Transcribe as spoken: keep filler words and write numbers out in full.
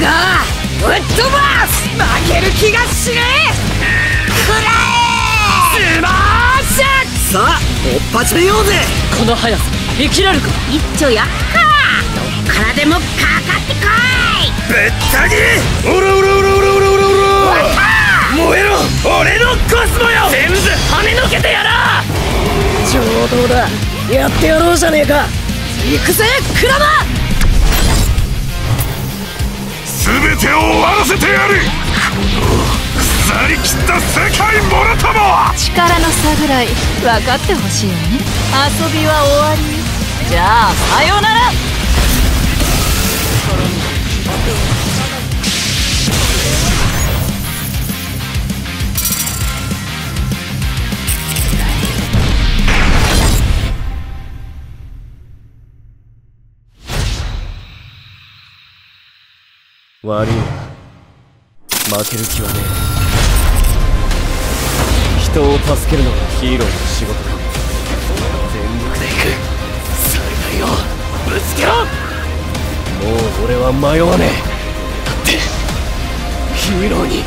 がぶっ飛ばす。負ける気がしねえ。くらえスマッシュ。さあ追っ始めようぜ。この速さ生きられるか。一丁やっか。どっからでもかかってこい。ぶった切れ。おらおらおらおらおらおらおら。燃えろ俺のコスモよ。全部跳ねのけてやろう。上等だ。やってやろうじゃねえか。行くぜクラマ。全てを終わらせてやる。この腐りきった世界もろとも。力の差ぐらい分かってほしいよね。遊びは終わり。じゃあさようなら。悪いな、負ける気はねえ。人を助けるのがヒーローの仕事だ。全力で行く。最大をぶつけろ。もう俺は迷わねえ。だってヒーローに